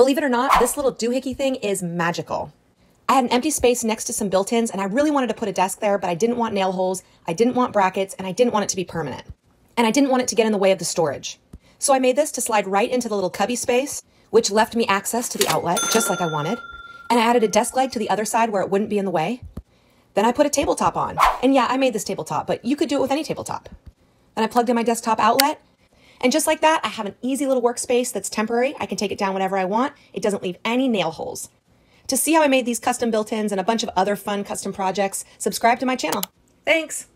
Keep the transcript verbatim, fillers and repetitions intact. Believe it or not, this little doohickey thing is magical. I had an empty space next to some built-ins and I really wanted to put a desk there, but I didn't want nail holes, I didn't want brackets, and I didn't want it to be permanent. And I didn't want it to get in the way of the storage. So I made this to slide right into the little cubby space, which left me access to the outlet, just like I wanted. And I added a desk leg to the other side where it wouldn't be in the way. Then I put a tabletop on. And yeah, I made this tabletop, but you could do it with any tabletop. Then I plugged in my desktop outlet. And just like that, I have an easy little workspace that's temporary. I can take it down whenever I want. It doesn't leave any nail holes. To see how I made these custom built-ins and a bunch of other fun custom projects, subscribe to my channel. Thanks.